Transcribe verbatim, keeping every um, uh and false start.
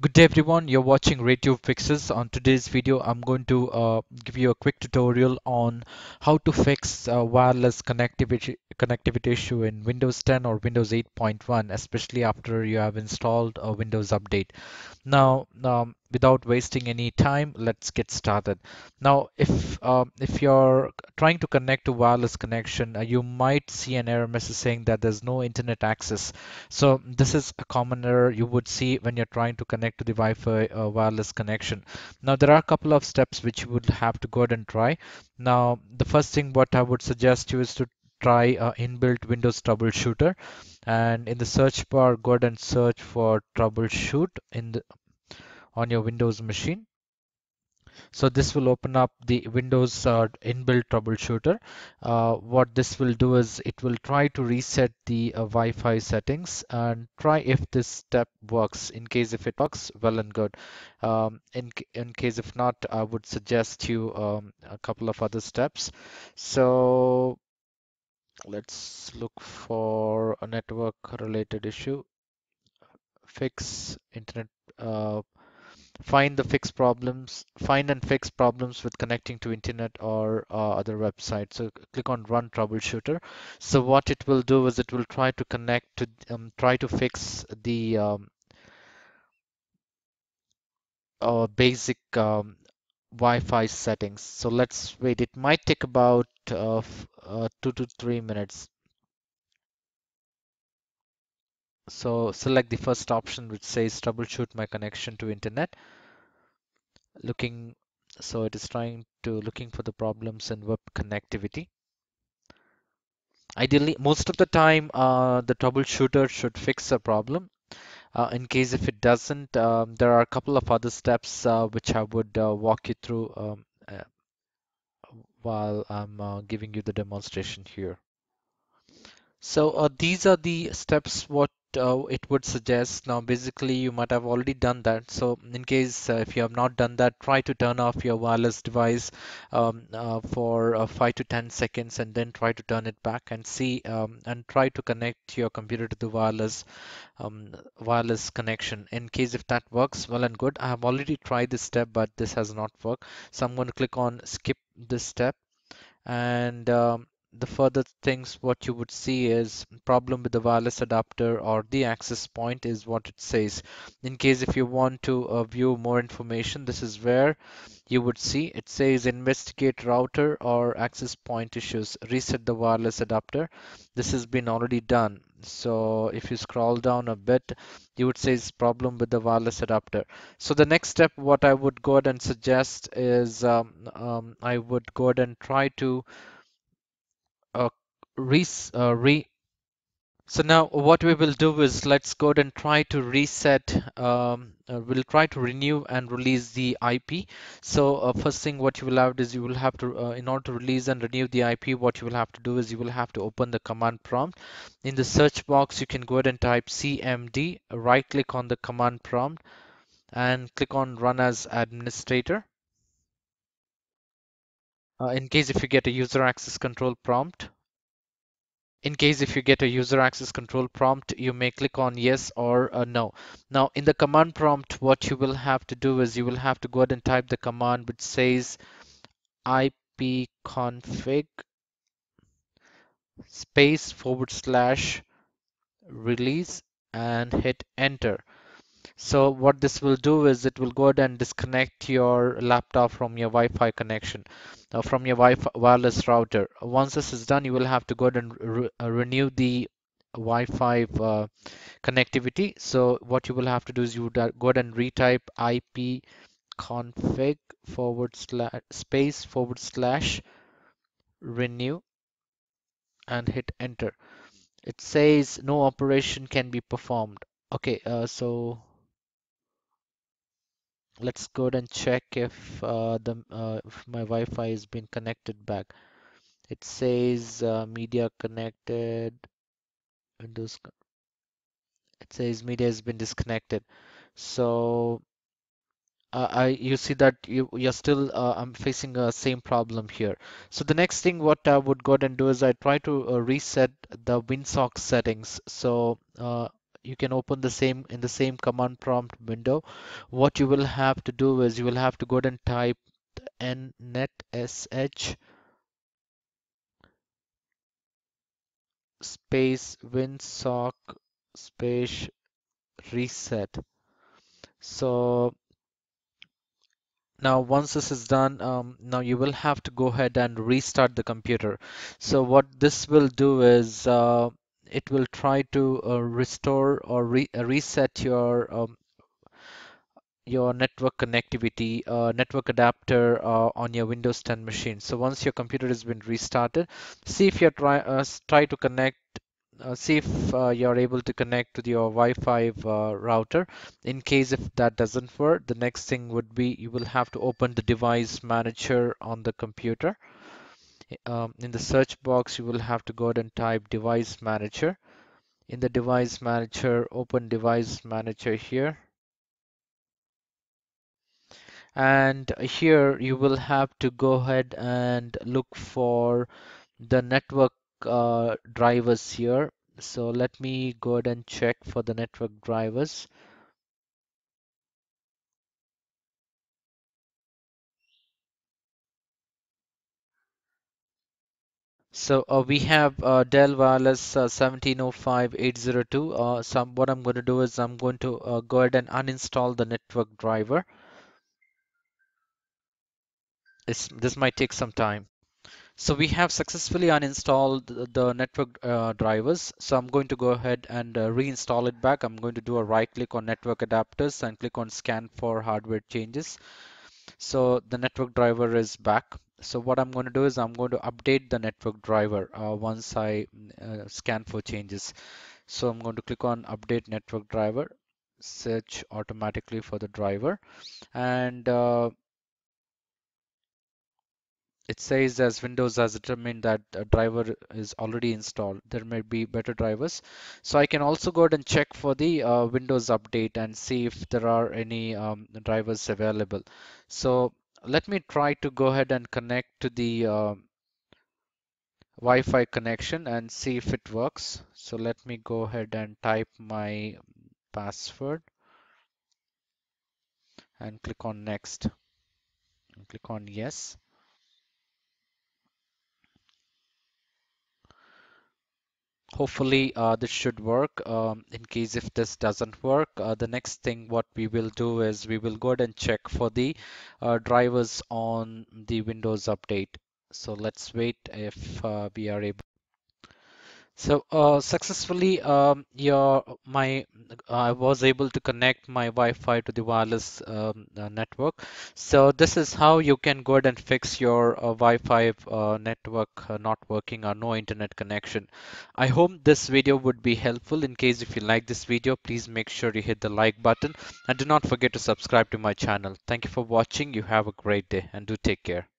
Good day everyone, you're watching Ray Tube Fixes. On today's video I'm going to uh, give you a quick tutorial on how to fix uh, wireless connectivity connectivity issue in Windows ten or Windows eight point one, especially after you have installed a Windows update. Now um, without wasting any time, let's get started. Now if uh, if you're trying to connect to wireless connection, uh, you might see an error message saying that there's no internet access. So this is a common error you would see when you're trying to connect to the Wi-Fi uh, wireless connection. Now there are a couple of steps which you would have to go ahead and try. Now the first thing what I would suggest you is to try uh, inbuilt Windows troubleshooter, and in the search bar go ahead and search for troubleshoot in the, on your Windows machine. So this will open up the Windows uh, inbuilt troubleshooter. Uh, what this will do is it will try to reset the uh, Wi-Fi settings and try if this step works. In case if it works, well and good. Um, in, in case if not, I would suggest you um, a couple of other steps. So let's look for a network related issue. Fix internet. Uh, Find the fix problems, find and fix problems with connecting to internet or uh, other websites. So click on Run Troubleshooter. So what it will do is it will try to connect to, um, try to fix the um, uh, basic um, Wi-Fi settings. So let's wait. It might take about uh, uh, two to three minutes. So select the first option which says troubleshoot my connection to internet. Looking, so it is trying to looking for the problems in web connectivity. Ideally, most of the time uh, the troubleshooter should fix a problem. Uh, in case if it doesn't, um, there are a couple of other steps uh, which I would uh, walk you through um, uh, while I'm uh, giving you the demonstration here. So uh, these are the steps what Uh, it would suggest. Now basically you might have already done that, so in case uh, if you have not done that, try to turn off your wireless device um, uh, for uh, five to ten seconds and then try to turn it back and see um, and try to connect your computer to the wireless um, wireless connection. In case if that works, well and good. I have already tried this step but this has not worked, so I'm going to click on skip this step. And um, the further things what you would see is problem with the wireless adapter or the access point is what it says. In case if you want to uh, view more information, this is where you would see it says investigate router or access point issues, reset the wireless adapter. This has been already done. So if you scroll down a bit, you would say it's problem with the wireless adapter. So the next step what I would go ahead and suggest is um, um, I would go ahead and try to Uh, re, uh, re so now what we will do is let's go ahead and try to reset um, uh, we'll try to renew and release the I P. So uh, first thing what you will have is you will have to uh, in order to release and renew the I P, what you will have to do is you will have to open the command prompt. In the search box you can go ahead and type C M D, right click on the command prompt and click on Run as Administrator. Uh, in case if you get a user access control prompt, in case if you get a user access control prompt, you may click on yes or uh, no. Now in the command prompt, what you will have to do is you will have to go ahead and type the command which says ipconfig space forward slash release and hit enter. So what this will do is it will go ahead and disconnect your laptop from your Wi-Fi connection, uh, from your Wi-Fi wireless router. Once this is done, you will have to go ahead and re renew the Wi-Fi uh, connectivity. So what you will have to do is you would go ahead and retype ipconfig forward slash space forward slash renew and hit enter. It says no operation can be performed. Okay, uh, so let's go ahead and check if uh, the uh, if my Wi-Fi has been connected back. It says uh, media connected. Windows. It says media has been disconnected. So uh, I you see that you you're still uh, I'm facing the same problem here. So the next thing what I would go ahead and do is I try to uh, reset the WinSock settings. So uh, you can open the same in the same command prompt window. What you will have to do is you will have to go ahead and type netsh space winsock space reset. So now once this is done, um, now you will have to go ahead and restart the computer. So what this will do is uh, it will try to uh, restore or re reset your um, your network connectivity, uh, network adapter uh, on your Windows ten machine. So once your computer has been restarted, see if you try uh, try to connect. Uh, see if uh, you're able to connect to your Wi-Fi uh, router. In case if that doesn't work, the next thing would be you will have to open the device manager on the computer. Um, in the search box, you will have to go ahead and type device manager. In the device manager, open device manager here. And here you will have to go ahead and look for the network Uh, drivers here. So let me go ahead and check for the network drivers. So uh, we have uh, Dell Wireless uh, one seven oh five eight oh two. Uh, so what I'm going to do is I'm going to uh, go ahead and uninstall the network driver. It's, this might take some time. So we have successfully uninstalled the network uh, drivers. So I'm going to go ahead and uh, reinstall it back. I'm going to do a right click on network adapters and click on scan for hardware changes. So the network driver is back. So what I'm going to do is I'm going to update the network driver uh, once I uh, scan for changes. So I'm going to click on update network driver, search automatically for the driver, and uh, it says as Windows has determined that a driver is already installed. There may be better drivers. So I can also go ahead and check for the uh, Windows update and see if there are any um, drivers available. So let me try to go ahead and connect to the uh, Wi-Fi connection and see if it works. So let me go ahead and type my password and click on next and click on yes. Hopefully uh, this should work. Um, in case if this doesn't work, uh, the next thing what we will do is we will go ahead and check for the uh, drivers on the Windows update. So let's wait if uh, we are able. So uh, successfully um, your my I was able to connect my Wi-Fi to the wireless um, uh, network. So this is how you can go ahead and fix your uh, Wi-Fi uh, network uh, not working or no internet connection. I hope this video would be helpful. In case if you like this video, please make sure you hit the like button and do not forget to subscribe to my channel. Thank you for watching. You have a great day and do take care.